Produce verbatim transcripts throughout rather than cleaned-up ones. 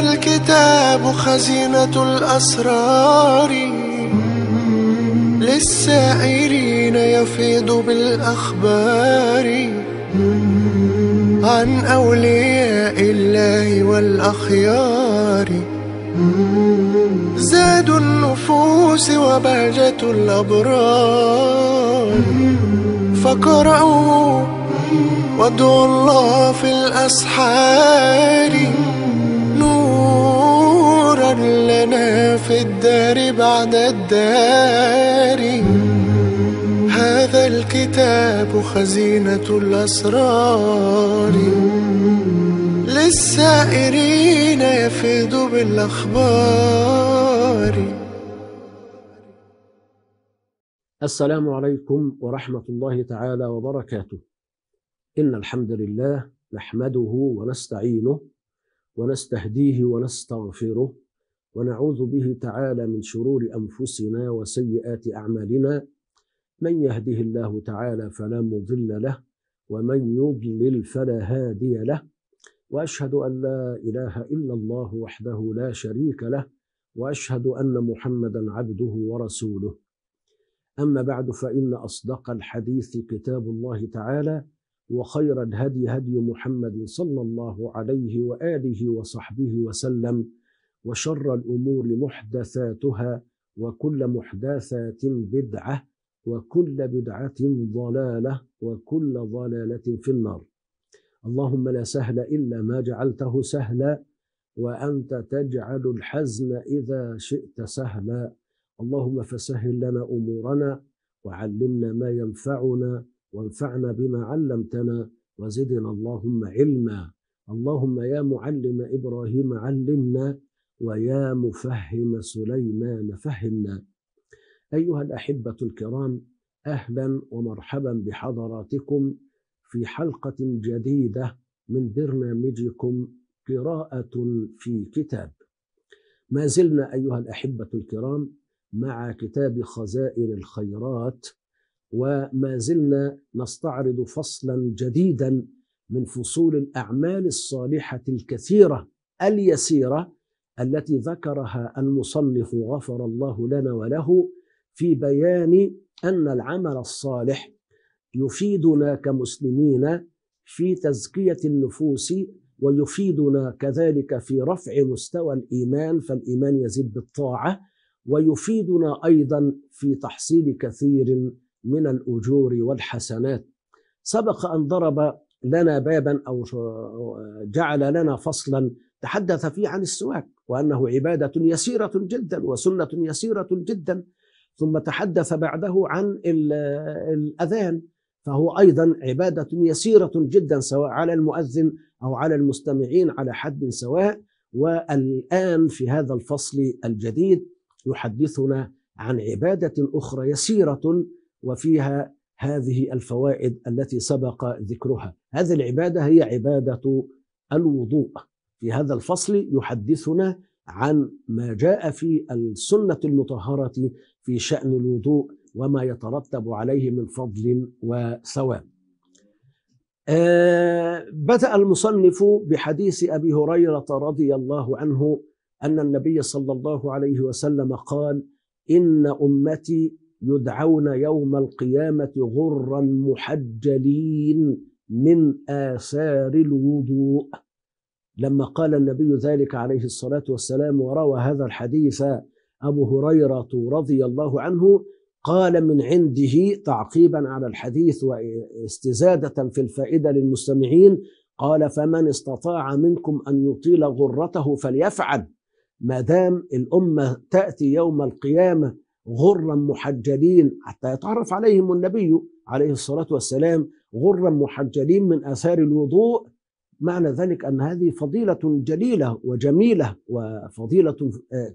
الكتاب خزينة الأسرار، للسائرين يفيض بالأخبار عن أولياء الله والأخيار. زاد النفوس وبهجة الأبرار، فقرأوا وادعوا الله في الأسحار. نورا لنا في الدار بعد الدار، هذا الكتاب خزينة الأسرار، للسائرين يفيض بالأخبار. السلام عليكم ورحمة الله تعالى وبركاته. إن الحمد لله نحمده ونستعينه ونستهديه ونستغفره، ونعوذ به تعالى من شرور أنفسنا وسيئات أعمالنا. من يهده الله تعالى فلا مضل له، ومن يضلل فلا هادي له، وأشهد أن لا إله إلا الله وحده لا شريك له، وأشهد أن محمدا عبده ورسوله. أما بعد، فإن أصدق الحديث كتاب الله تعالى، وخير الهدي هدي محمد صلى الله عليه وآله وصحبه وسلم، وشر الأمور محدثاتها، وكل محدثات بدعة، وكل بدعة ضلالة، وكل ضلالة في النار. اللهم لا سهل إلا ما جعلته سهلا، وأنت تجعل الحزن إذا شئت سهلا. اللهم فسهل لنا أمورنا، وعلمنا ما ينفعنا، وانفعنا بما علمتنا، وزدنا اللهم علما. اللهم يا معلم إبراهيم علمنا، ويا مفهم سليمان فهمنا. أيها الأحبة الكرام، أهلا ومرحبا بحضراتكم في حلقة جديدة من برنامجكم قراءة في كتاب. ما زلنا أيها الأحبة الكرام مع كتاب خزائن الخيرات، وما زلنا نستعرض فصلا جديدا من فصول الأعمال الصالحة الكثيرة اليسيرة التي ذكرها المصنف غفر الله لنا وله في بيان أن العمل الصالح يفيدنا كمسلمين في تزكية النفوس، ويفيدنا كذلك في رفع مستوى الإيمان، فالإيمان يزيد بالطاعة، ويفيدنا أيضا في تحصيل كثير من الأجور والحسنات. سبق أن ضرب لنا بابا أو جعل لنا فصلا تحدث فيه عن السواك، وأنه عبادة يسيرة جدا وسنة يسيرة جدا، ثم تحدث بعده عن الأذان، فهو أيضا عبادة يسيرة جدا سواء على المؤذن أو على المستمعين على حد سواء. والآن في هذا الفصل الجديد يحدثنا عن عبادة أخرى يسيرة وفيها هذه الفوائد التي سبق ذكرها. هذه العبادة هي عبادة الوضوء. في هذا الفصل يحدثنا عن ما جاء في السنة المطهرة في شأن الوضوء، وما يترتب عليه من فضل وثواب. آه بدأ المصنف بحديث أبي هريرة رضي الله عنه أن النبي صلى الله عليه وسلم قال: إن أمتي يدعون يوم القيامة غرا محجلين من آثار الوضوء. لما قال النبي ذلك عليه الصلاة والسلام وروى هذا الحديث أبو هريرة رضي الله عنه، قال من عنده تعقيبا على الحديث واستزادة في الفائدة للمستمعين، قال: فمن استطاع منكم أن يطيل غرته فليفعل، ما دام الأمة تأتي يوم القيامة غرا محجلين، حتى يتعرف عليهم النبي عليه الصلاة والسلام غرا محجلين من آثار الوضوء، معنى ذلك أن هذه فضيلة جليلة وجميلة وفضيلة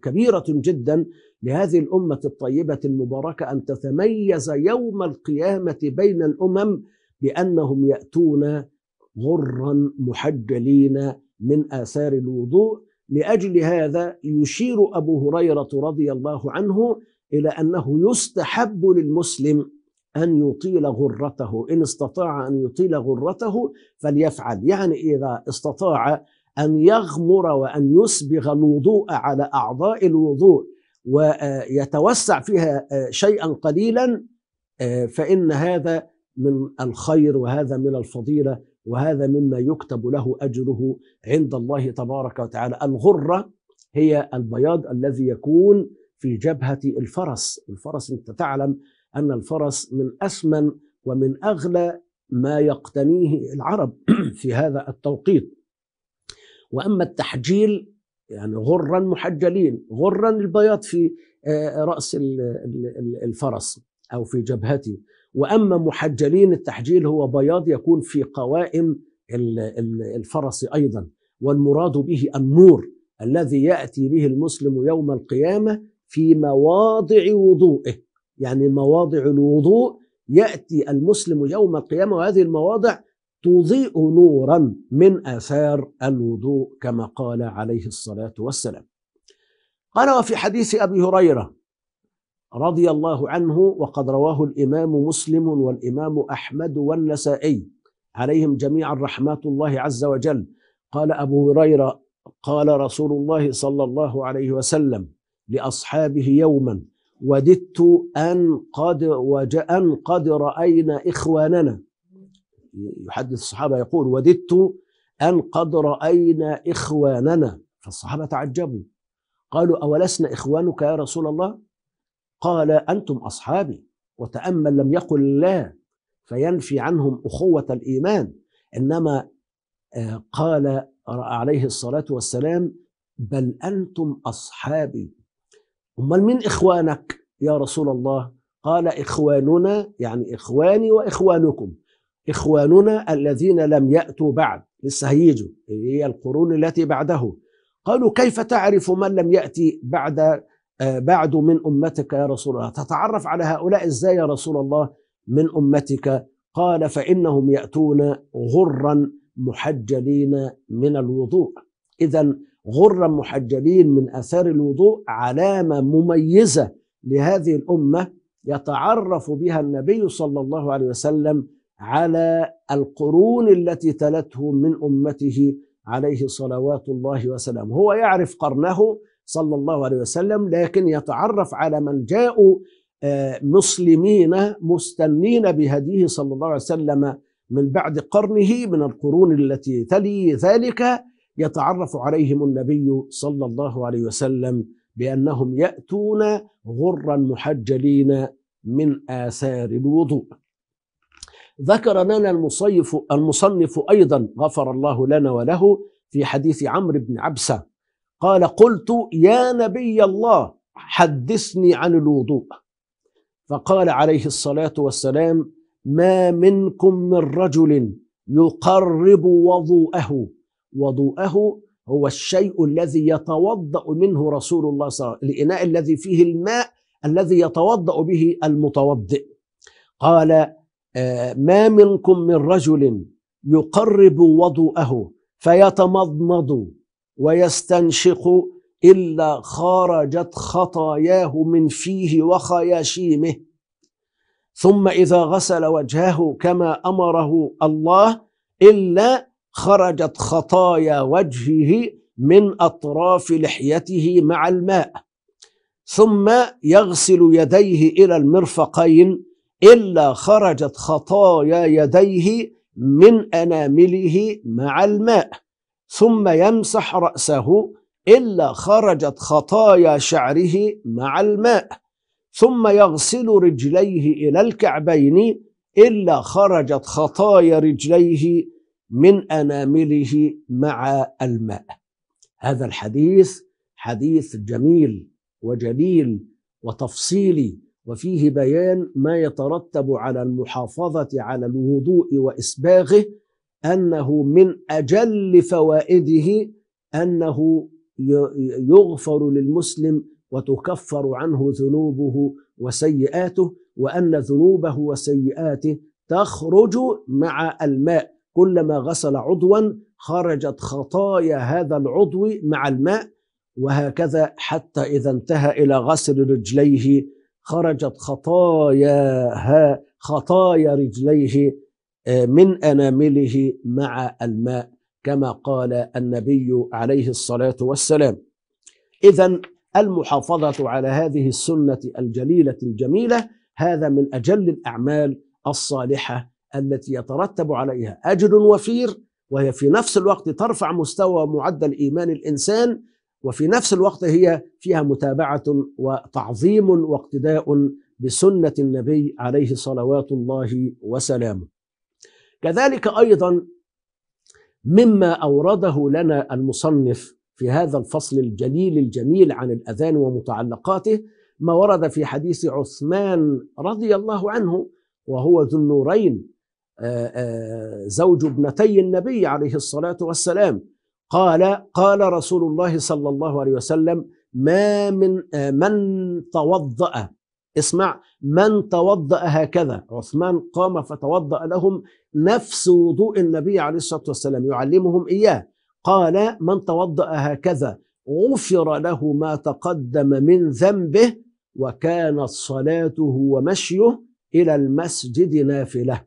كبيرة جدا لهذه الأمة الطيبة المباركة، أن تتميز يوم القيامة بين الأمم بأنهم يأتون غرا محجلين من آثار الوضوء. لأجل هذا يشير أبو هريرة رضي الله عنه إلى أنه يستحب للمسلم أن يطيل غرته، إن استطاع أن يطيل غرته فليفعل، يعني إذا استطاع أن يغمر وأن يسبغ الوضوء على أعضاء الوضوء ويتوسع فيها شيئا قليلا، فإن هذا من الخير وهذا من الفضيلة وهذا مما يكتب له أجره عند الله تبارك وتعالى. الغرة هي البياض الذي يكون في جبهة الفرس. الفرس أنت تعلم أن الفرس من أثمن ومن أغلى ما يقتنيه العرب في هذا التوقيت. وأما التحجيل يعني غرا محجلين، غرا البياض في رأس الفرس أو في جبهته، وأما محجلين التحجيل هو بياض يكون في قوائم الفرس أيضا. والمراد به النور الذي يأتي به المسلم يوم القيامة في مواضع وضوئه، يعني مواضع الوضوء يأتي المسلم يوم القيامة وهذه المواضع تضيء نورا من آثار الوضوء كما قال عليه الصلاة والسلام. قال وفي حديث أبي هريرة رضي الله عنه، وقد رواه الإمام مسلم والإمام أحمد والنسائي عليهم جميعا رحمة الله عز وجل، قال أبو هريرة: قال رسول الله صلى الله عليه وسلم لأصحابه يوما: وددت أن قد وجأن قد رأينا إخواننا. يحدث الصحابة يقول: وددت أن قد رأينا إخواننا. فالصحابة تعجبوا قالوا: أولسنا إخوانك يا رسول الله؟ قال: أنتم أصحابي. وتأمل، لم يقل لا فينفي عنهم أخوة الإيمان، إنما قال عليه الصلاة والسلام: بل أنتم أصحابي. أمال من إخوانك يا رسول الله؟ قال: إخواننا، يعني إخواني وإخوانكم، إخواننا الذين لم يأتوا بعد، لسه هيجوا، هي القرون التي بعده. قالوا: كيف تعرف من لم يأتي بعد بعد من أمتك يا رسول الله؟ تتعرف على هؤلاء إزاي يا رسول الله من أمتك؟ قال: فإنهم يأتون غرا محجلين من الوضوء. إذن غرا محجلين من آثار الوضوء علامة مميزة لهذه الأمة يتعرف بها النبي صلى الله عليه وسلم على القرون التي تلته من أمته عليه صلوات الله وسلامه. هو يعرف قرنه صلى الله عليه وسلم، لكن يتعرف على من جاءوا مسلمين مستنين بهديه صلى الله عليه وسلم من بعد قرنه من القرون التي تلي ذلك، يتعرف عليهم النبي صلى الله عليه وسلم بأنهم يأتون غرا محجلين من آثار الوضوء. ذكر لنا المصنف المصنف أيضا، غفر الله لنا وله، في حديث عمرو بن عبسة قال: قلت يا نبي الله حدثني عن الوضوء، فقال عليه الصلاة والسلام: ما منكم من رجل يقرب وضوءه. وضوءه هو الشيء الذي يتوضأ منه رسول الله صلى الله عليه وسلم، الإناء الذي فيه الماء الذي يتوضأ به المتوضئ. قال: ما منكم من رجل يقرب وضوءه فيتمضمض ويستنشق إلا خرجت خطاياه من فيه وخياشيمه، ثم إذا غسل وجهه كما أمره الله إلا خرجت خطايا وجهه من أطراف لحيته مع الماء، ثم يغسل يديه إلى المرفقين إلا خرجت خطايا يديه من أنامله مع الماء، ثم يمسح رأسه إلا خرجت خطايا شعره مع الماء، ثم يغسل رجليه إلى الكعبين إلا خرجت خطايا رجليه من أنامله مع الماء. هذا الحديث حديث جميل وجليل وتفصيلي، وفيه بيان ما يترتب على المحافظة على الوضوء وإسباغه، أنه من أجل فوائده أنه يغفر للمسلم وتكفر عنه ذنوبه وسيئاته، وأن ذنوبه وسيئاته تخرج مع الماء، كلما غسل عضوا خرجت خطايا هذا العضو مع الماء، وهكذا حتى إذا انتهى إلى غسل رجليه خرجت خطاياها خطايا رجليه من أنامله مع الماء، كما قال النبي عليه الصلاة والسلام. إذن المحافظة على هذه السنة الجليلة الجميلة هذا من أجل الأعمال الصالحة التي يترتب عليها أجر وفير، وهي في نفس الوقت ترفع مستوى معدل إيمان الإنسان، وفي نفس الوقت هي فيها متابعة وتعظيم واقتداء بسنة النبي عليه صلوات الله وسلامه. كذلك أيضا مما أورده لنا المصنف في هذا الفصل الجليل الجميل عن الأذان ومتعلقاته ما ورد في حديث عثمان رضي الله عنه، وهو ذو النورين زوج ابنتي النبي عليه الصلاة والسلام، قال قال رسول الله صلى الله عليه وسلم: ما من من توضأ، اسمع، من توضأ هكذا، عثمان قام فتوضأ لهم نفس وضوء النبي عليه الصلاة والسلام يعلمهم إياه، قال: من توضأ هكذا غفر له ما تقدم من ذنبه وكانت صلاته ومشيه إلى المسجد نافلة.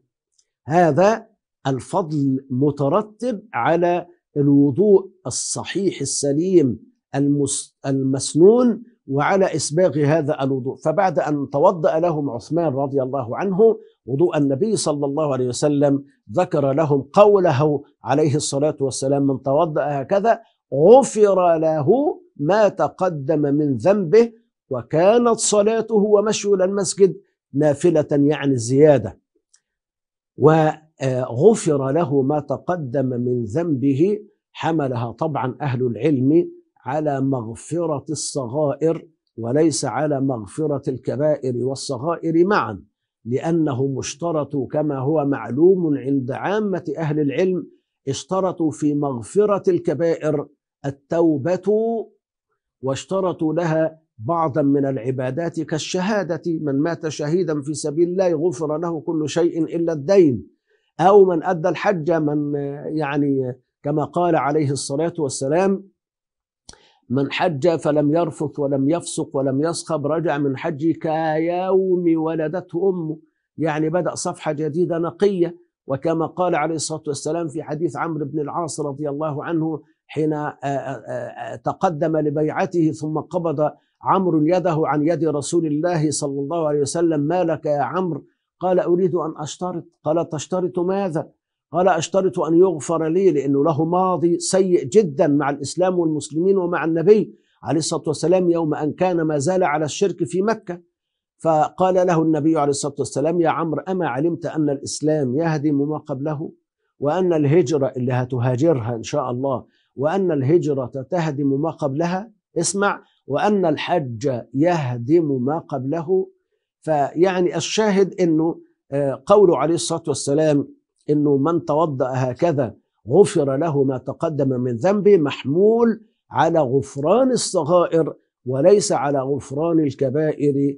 هذا الفضل مترتب على الوضوء الصحيح السليم المسنون وعلى إسباغ هذا الوضوء. فبعد أن توضأ لهم عثمان رضي الله عنه وضوء النبي صلى الله عليه وسلم ذكر لهم قوله عليه الصلاة والسلام: من توضأ هكذا غفر له ما تقدم من ذنبه وكانت صلاته ومشيه إلى المسجد نافلة، يعني الزيادة، وغفر له ما تقدم من ذنبه. حملها طبعا أهل العلم على مغفرة الصغائر وليس على مغفرة الكبائر والصغائر معا، لأنه مشترط كما هو معلوم عند عامة أهل العلم، اشترطوا في مغفرة الكبائر التوبة، واشترطوا لها بعضا من العبادات كالشهادة، من مات شهيدا في سبيل الله غفر له كل شيء إلا الدين، أو من أدى الحج، من يعني كما قال عليه الصلاة والسلام: من حج فلم يرفث ولم يفسق ولم يصخب رجع من حجه كيوم ولدته أمه، يعني بدأ صفحة جديدة نقية. وكما قال عليه الصلاة والسلام في حديث عمرو بن العاص رضي الله عنه حين تقدم لبيعته ثم قبض عمرو يده عن يد رسول الله صلى الله عليه وسلم: ما لك يا عمرو؟ قال: أريد أن أشترط. قال: تشترط ماذا؟ قال: أشترط أن يغفر لي، لأنه له ماضي سيء جدا مع الإسلام والمسلمين ومع النبي عليه الصلاة والسلام يوم أن كان ما زال على الشرك في مكة. فقال له النبي عليه الصلاة والسلام: يا عمرو، أما علمت أن الإسلام يهدم ما قبله، وأن الهجرة اللي هتهاجرها إن شاء الله، وأن الهجرة تهدم ما قبلها، اسمع، وأن الحج يهدم ما قبله. فيعني الشاهد أنه قوله عليه الصلاة والسلام أنه من توضأ هكذا غفر له ما تقدم من ذنبه محمول على غفران الصغائر وليس على غفران الكبائر،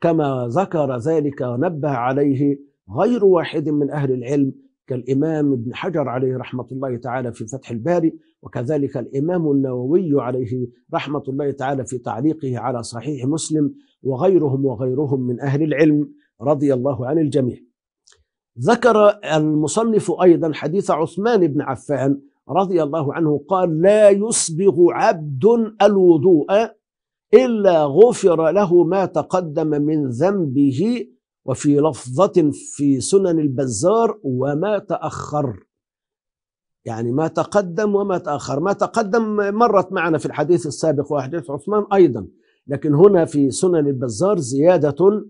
كما ذكر ذلك ونبه عليه غير واحد من أهل العلم كالإمام ابن حجر عليه رحمة الله تعالى في فتح الباري، وكذلك الإمام النووي عليه رحمة الله تعالى في تعليقه على صحيح مسلم، وغيرهم وغيرهم من أهل العلم رضي الله عن الجميع. ذكر المصنف أيضا حديث عثمان بن عفان رضي الله عنه قال: لا يسبغ عبد الوضوء إلا غفر له ما تقدم من ذنبه، وفي لفظة في سنن البزار: وما تأخر، يعني ما تقدم وما تأخر. ما تقدم مرت معنا في الحديث السابق وحديث عثمان أيضا، لكن هنا في سنن البزار زيادة،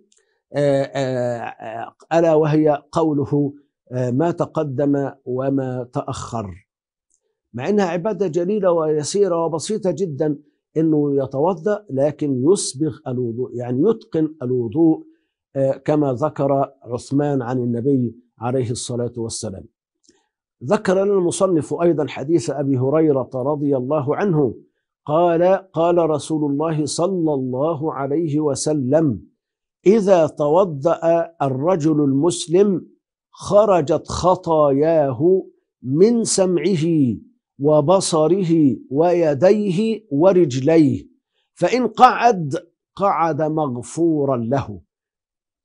ألا وهي قوله: ما تقدم وما تأخر، مع أنها عبادة جليلة ويسيرة وبسيطة جدا، أنه يتوضأ لكن يسبغ الوضوء، يعني يتقن الوضوء كما ذكر عثمان عن النبي عليه الصلاة والسلام. ذكر لنا المصنف أيضا حديث أبي هريرة رضي الله عنه قال: قال رسول الله صلى الله عليه وسلم: إذا توضأ الرجل المسلم خرجت خطاياه من سمعه وبصره ويديه ورجليه، فإن قعد قعد مغفورا له.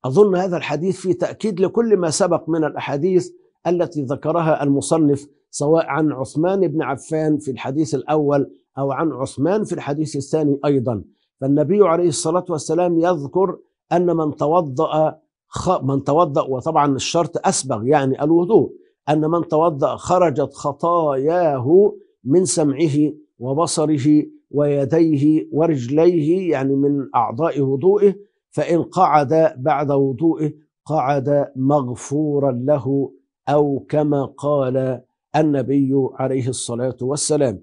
أظن هذا الحديث فيه تأكيد لكل ما سبق من الأحاديث التي ذكرها المصنف سواء عن عثمان بن عفان في الحديث الأول أو عن عثمان في الحديث الثاني أيضا. فالنبي عليه الصلاة والسلام يذكر أن من توضأ خ... من توضأ وطبعا الشرط أسبغ يعني الوضوء، أن من توضأ خرجت خطاياه من سمعه وبصره ويديه ورجليه، يعني من أعضاء وضوئه، فإن قعد بعد وضوئه قعد مغفورا له، أو كما قال النبي عليه الصلاة والسلام.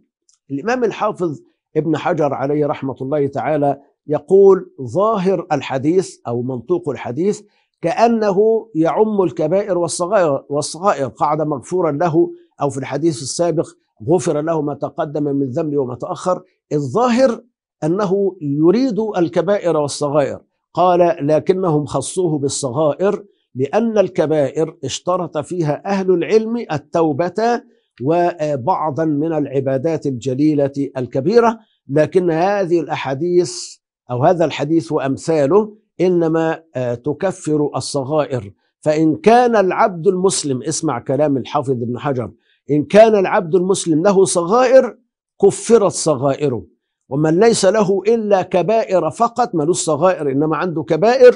الإمام الحافظ ابن حجر عليه رحمة الله تعالى يقول: ظاهر الحديث أو منطوق الحديث كأنه يعم الكبائر والصغائر، قعد مغفورا له، أو في الحديث السابق غفر له ما تقدم من ذنب وما تأخر. الظاهر أنه يريد الكبائر والصغائر. قال: لكنهم خصوه بالصغائر لأن الكبائر اشترط فيها أهل العلم التوبة وبعضا من العبادات الجليلة الكبيرة، لكن هذه الأحاديث أو هذا الحديث وأمثاله إنما تكفر الصغائر. فإن كان العبد المسلم، اسمع كلام الحافظ ابن حجر، إن كان العبد المسلم له صغائر كفرت صغائره، ومن ليس له إلا كبائر فقط، ملوش صغائر إنما عنده كبائر،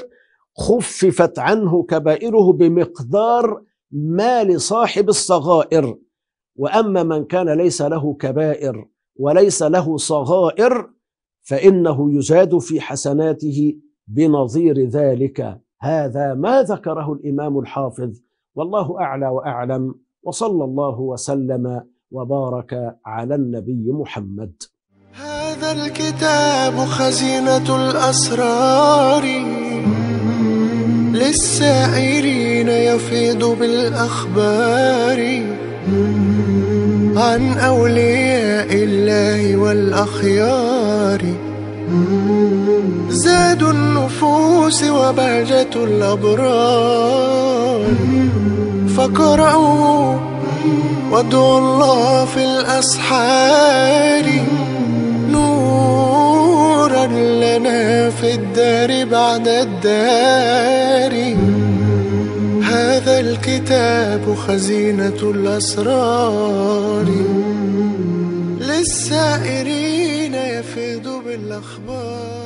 خففت عنه كبائره بمقدار ما لصاحب الصغائر. وأما من كان ليس له كبائر وليس له صغائر فإنه يزاد في حسناته بنظير ذلك. هذا ما ذكره الإمام الحافظ، والله أعلى وأعلم، وصلى الله وسلم وبارك على النبي محمد. هذا الكتاب خزينة الأسرار للسائرين يفيض بالأخبار عن أولياء الله والأخيار، زاد النفوس وبهجة الأبرار، فاقرأوا وادعوا الله في الأسحار، نورا لنا في الدار بعد الدار، هذا الكتاب خزينة الأسرار للسائرين يفيض بالأخبار.